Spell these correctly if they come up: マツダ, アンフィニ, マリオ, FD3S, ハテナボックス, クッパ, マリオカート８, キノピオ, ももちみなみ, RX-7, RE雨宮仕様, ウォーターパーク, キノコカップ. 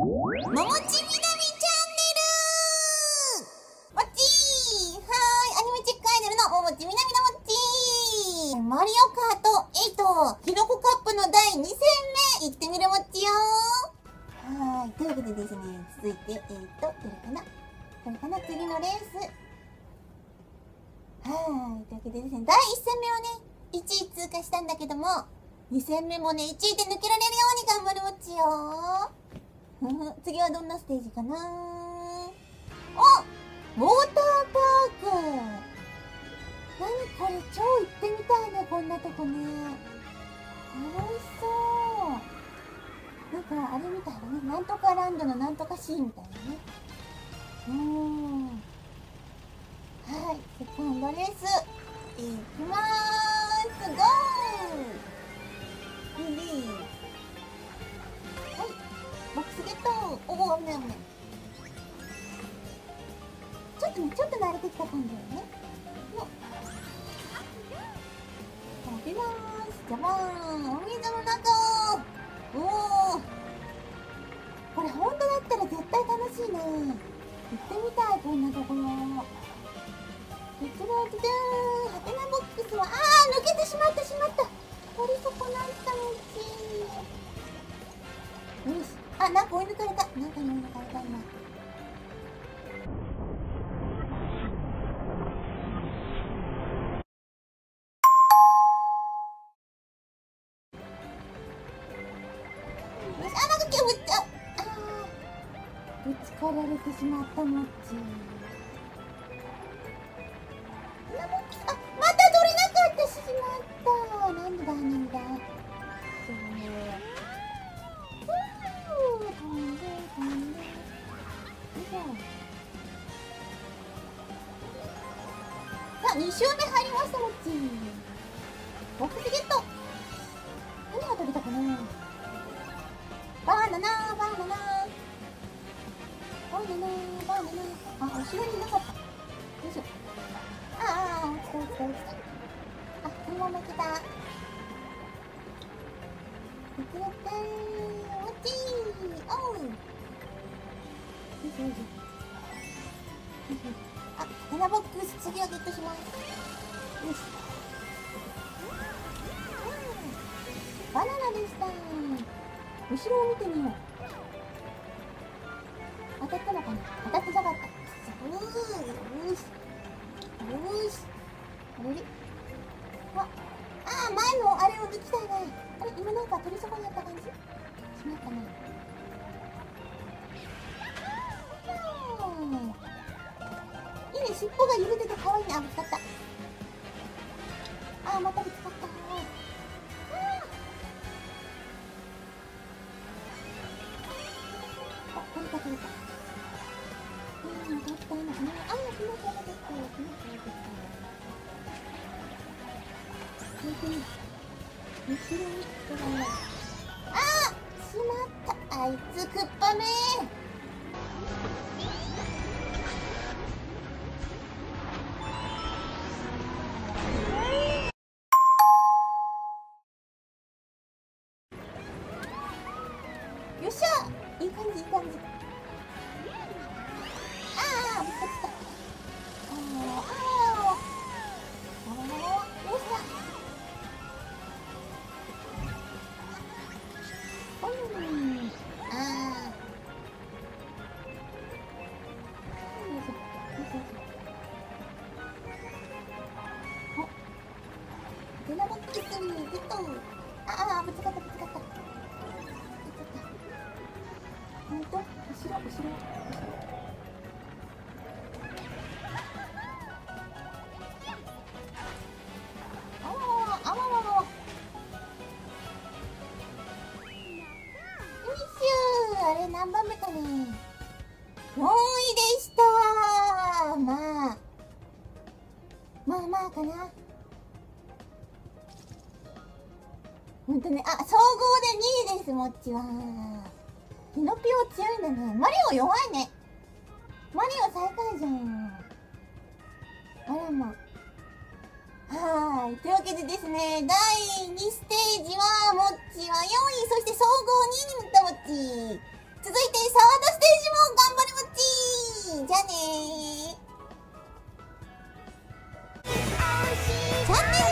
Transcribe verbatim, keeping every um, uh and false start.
ももちみなみチャンネルもっちー、はーい、アニメチェックアイドルのももちみなみのもっちー。マリオカートエイト、キノコカップのだいにせんめいってみるもっちよー。はーい、というわけでですね、続いて、えーと、どれかなどれかな次のレース。はーい、というわけでですね、だいいっせん戦目をね、いちい通過したんだけども、に戦目もね、いちいで抜けられるように頑張るもっちよー。次はどんなステージかなー。あ、ウォーターパーク。なにこれ、超行ってみたいね、こんなとこね。楽しそう。なんか、あれみたいだね。なんとかランドのなんとかシーンみたいなね。うーん。はい、セカンドレース。いきまーす。ゴーリリー。ボックスゲット。おお、危ない危ない。ちょっとね、ちょっと慣れてきた感じだよね。よっ。飛びまーす。ジャバーン。お水の中。おお。これ本当だったら絶対楽しいね。行ってみたい、こんなところ。ドゥドゥドゥドゥーン。ハテナボックスは、あー、抜けてしまってしまった。取り損なった道。よし。あ、なんか追い抜かれた。なんか追い抜かれた今。よし、あ、なんか今日ぶっちゃう。あー、ぶつかられてしまったもっち。あ、また取れなかったしまった。なんでだ、なんでだ。そうね。に周目入りましたもっち。ボックスゲット。何が飛びたかな。バナナーバナナーバナナーバナナー。あ、後ろにいなかった。よいしょ。ああ、落ちた落ちた落ちた。あ、このまま来た。行くよってー。もっちー。おう。よいしょよいしょ。よいしょ。ハテナボックス、次はゲットします。よし。バナナでした。後ろを見てみよう。当たったのかな？当たってなかった。うー、よし。よし。あれれ？あ、あー、前のあれを抜きたいね。あれ、今なんか取り損なった感じ？しまったね。尻尾が揺れてて可愛いな。あ、ぶつかった。あー、またぶつかった。あ、取れた取れた。あー、取った今。あー、気持ち悪い。気持ち悪い。気持ち悪い。本当に後ろに人がいない。あー、しまった。あいつクッパめー。よっしゃ、いい感じいい感じ。ああ、ぶつかった。ああ、よっしゃ。おい、ああ。よいしょ、よいしょ、よいしょ。お、ハテナボックスにゲット。ああ、ぶつかったぶつかった。ほんと？後ろ、後ろ、後ろ。あわわわわ、あわわわわ。よいしょー。あれ何番目かね。よんいでしたー。まあ。まあまあかな。ほんとね、あ、総合でにいです、もっちはー。キノピオ強いんだね。マリオ弱いね。マリオ最下位じゃん。あらま。はーい。というわけでですね、だいにステージは、もっちはよんい、そして総合にいになったもっち。続いてじゃあねー。じゃあねー。